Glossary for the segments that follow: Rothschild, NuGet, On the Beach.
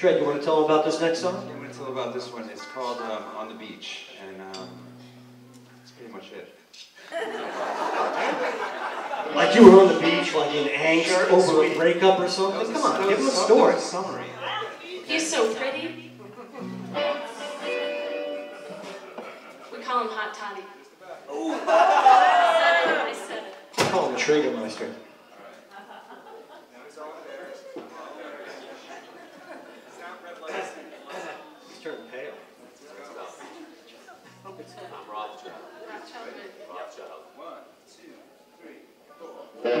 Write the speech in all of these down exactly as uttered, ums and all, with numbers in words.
Trent, you want to tell them about this next song? I want to tell them about this one. It's called um, On the Beach, and um, that's pretty much it. Like you were on the beach, like in anger over a breakup or something? Come on, give them a story. Summary. He's so pretty. We call him Hot Toddy. Ooh. I said it. I call him Trigger Meister. I'm Rothschild. Rothschild. Rothschild. One, two, three, four.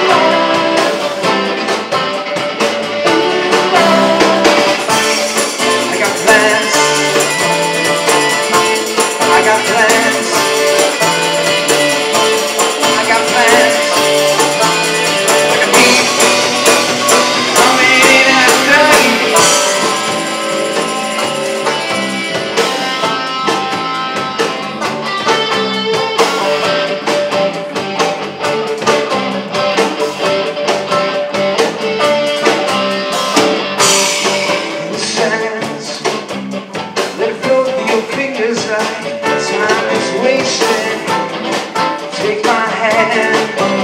Time is wasted. Take my hand.